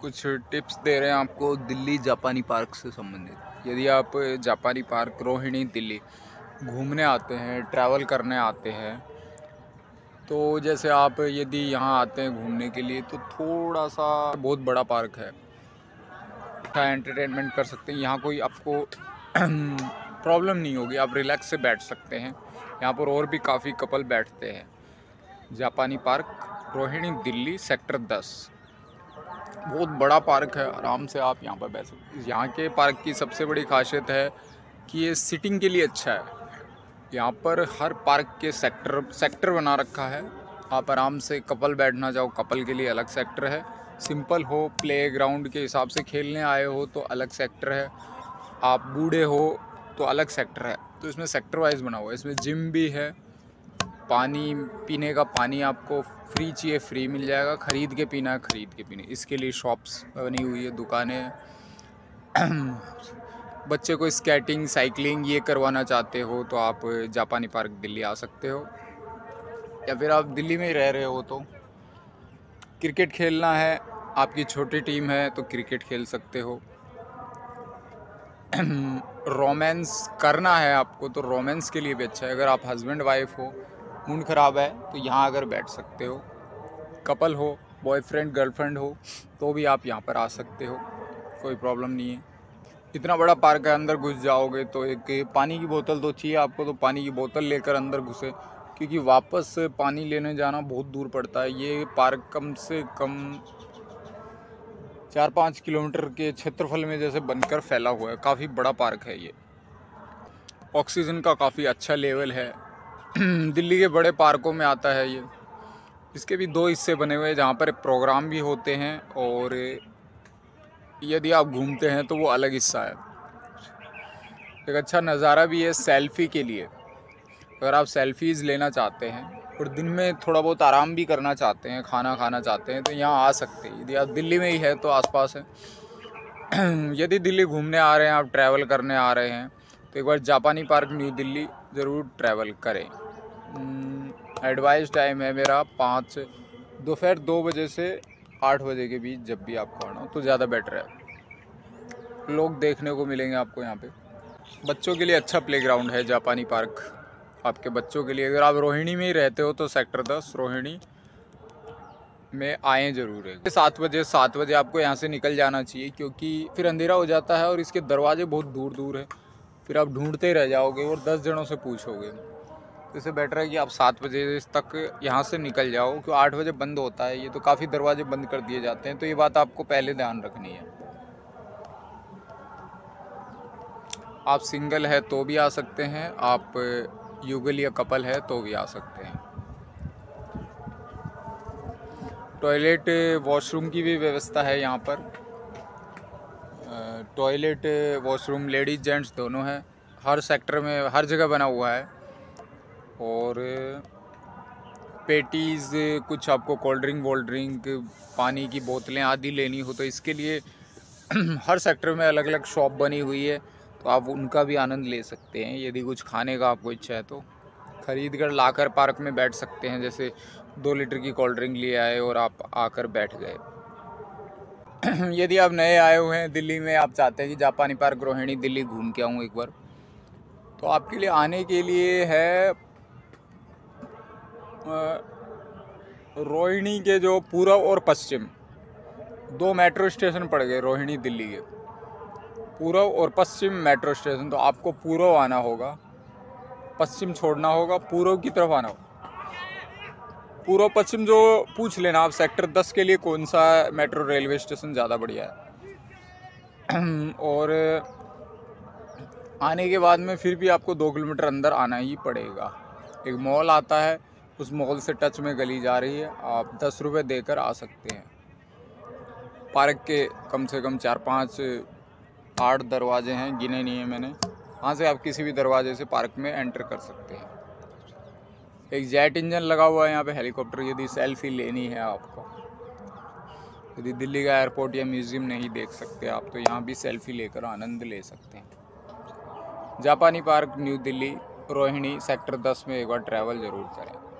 कुछ टिप्स दे रहे हैं आपको दिल्ली जापानी पार्क से संबंधित। यदि आप जापानी पार्क रोहिणी दिल्ली घूमने आते हैं, ट्रैवल करने आते हैं, तो जैसे आप यदि यहाँ आते हैं घूमने के लिए तो थोड़ा सा, बहुत बड़ा पार्क है, अच्छा एंटरटेनमेंट कर सकते हैं। यहाँ कोई आपको प्रॉब्लम नहीं होगी, आप रिलैक्स से बैठ सकते हैं। यहाँ पर और भी काफ़ी कपल बैठते हैं। जापानी पार्क रोहिणी दिल्ली सेक्टर 10, बहुत बड़ा पार्क है, आराम से आप यहाँ पर बैठ सकते हैं। यहाँ के पार्क की सबसे बड़ी खासियत है कि ये सिटिंग के लिए अच्छा है। यहाँ पर हर पार्क के सेक्टर बना रखा है, आप आराम से कपल बैठना जाओ, कपल के लिए अलग सेक्टर है। सिंपल हो, प्ले ग्राउंड के हिसाब से खेलने आए हो तो अलग सेक्टर है, आप बूढ़े हो तो अलग सेक्टर है। तो इसमें सेक्टर वाइज बना हुआ है। इसमें जिम भी है, पानी पीने का पानी आपको फ्री चाहिए फ्री मिल जाएगा, ख़रीद के पीना है ख़रीद के पीने, इसके लिए शॉप्स बनी हुई है, दुकानें हैं। बच्चे को स्केटिंग, साइकिलिंग ये करवाना चाहते हो तो आप जापानी पार्क दिल्ली आ सकते हो। या फिर आप दिल्ली में ही रह रहे हो तो क्रिकेट खेलना है, आपकी छोटी टीम है तो क्रिकेट खेल सकते हो। रोमांस करना है आपको तो रोमांस के लिए भी अच्छा है। अगर आप हस्बैंड वाइफ हो, मूड ख़राब है तो यहाँ अगर बैठ सकते हो। कपल हो, बॉयफ्रेंड गर्लफ्रेंड हो तो भी आप यहाँ पर आ सकते हो, कोई प्रॉब्लम नहीं है। इतना बड़ा पार्क है, अंदर घुस जाओगे तो एक पानी की बोतल तो चाहिए आपको, तो पानी की बोतल लेकर अंदर घुसे, क्योंकि वापस पानी लेने जाना बहुत दूर पड़ता है। ये पार्क कम से कम 4-5 किलोमीटर के क्षेत्रफल में जैसे बनकर फैला हुआ है, काफ़ी बड़ा पार्क है ये। ऑक्सीजन का काफ़ी अच्छा लेवल है, दिल्ली के बड़े पार्कों में आता है ये। इसके भी 2 हिस्से बने हुए हैं जहाँ पर प्रोग्राम भी होते हैं, और यदि आप घूमते हैं तो वो अलग हिस्सा है। एक अच्छा नज़ारा भी है सेल्फ़ी के लिए। अगर आप सेल्फ़ीज़ लेना चाहते हैं और दिन में थोड़ा बहुत आराम भी करना चाहते हैं, खाना खाना चाहते हैं तो यहाँ आ सकते हैं। यदि आप दिल्ली में ही है तो आसपास है। यदि दिल्ली घूमने आ रहे हैं, आप ट्रैवल करने आ रहे हैं, तो एक बार जापानी पार्क न्यू दिल्ली ज़रूर ट्रैवल करें। एडवाइस टाइम है मेरा 5, दोपहर 2 बजे से 8 बजे के बीच, जब भी आपको आना हो तो ज़्यादा बेटर है। लोग देखने को मिलेंगे आपको यहाँ पे। बच्चों के लिए अच्छा प्लेग्राउंड है जापानी पार्क, आपके बच्चों के लिए। अगर आप रोहिणी में ही रहते हो तो सेक्टर 10 रोहिणी में आए ज़रूर है। 7 बजे आपको यहाँ से निकल जाना चाहिए, क्योंकि फिर अंधेरा हो जाता है और इसके दरवाजे बहुत दूर दूर है, फिर आप ढूंढते ही रह जाओगे और 10 जनों से पूछोगे। इससे बेटर है कि आप 7 बजे तक यहाँ से निकल जाओ, क्योंकि 8 बजे बंद होता है ये, तो काफ़ी दरवाजे बंद कर दिए जाते हैं। तो ये बात आपको पहले ध्यान रखनी है। आप सिंगल है तो भी आ सकते हैं, आप युगल या कपल है तो भी आ सकते हैं। टॉयलेट वॉशरूम की भी व्यवस्था है यहाँ पर। टॉयलेट वॉशरूम लेडीज़ जेंट्स दोनों है, हर सेक्टर में हर जगह बना हुआ है। और पेटीज़, कुछ आपको कोल्ड ड्रिंक वोल्ड ड्रिंक, पानी की बोतलें आदि लेनी हो तो इसके लिए हर सेक्टर में अलग अलग शॉप बनी हुई है, तो आप उनका भी आनंद ले सकते हैं। यदि कुछ खाने का आपको इच्छा है तो ख़रीद कर लाकर पार्क में बैठ सकते हैं। जैसे 2 लीटर की कोल्ड ड्रिंक ले आए और आप आकर बैठ गए। यदि आप नए आए हुए हैं दिल्ली में, आप चाहते हैं कि जापानी पार्क रोहिणी दिल्ली घूम के आऊँ एक बार, तो आपके लिए आने के लिए है रोहिणी के जो पूर्व और पश्चिम 2 मेट्रो स्टेशन पड़ गए रोहिणी दिल्ली के, पूर्व और पश्चिम मेट्रो स्टेशन। तो आपको पूर्व आना होगा, पश्चिम छोड़ना होगा, पूर्व की तरफ आना होगा। पूर्व पश्चिम जो पूछ लेना आप सेक्टर 10 के लिए कौन सा मेट्रो रेलवे स्टेशन ज़्यादा बढ़िया है। और आने के बाद में फिर भी आपको 2 किलोमीटर अंदर आना ही पड़ेगा। एक मॉल आता है, उस मॉल से टच में गली जा रही है, आप 10 रुपये देकर आ सकते हैं। पार्क के कम से कम 4-5-8 दरवाजे हैं, गिने नहीं है मैंने। वहाँ से आप किसी भी दरवाजे से पार्क में एंटर कर सकते हैं। एक जेट इंजन लगा हुआ है यहाँ पे, हेलीकॉप्टर, यदि सेल्फी लेनी है आपको। यदि दिल्ली का एयरपोर्ट या म्यूज़ियम नहीं देख सकते आप तो यहाँ भी सेल्फी लेकर आनंद ले सकते हैं। जापानी park new Delhi Rohini sector 10 में एक बार ट्रैवल ज़रूर करें।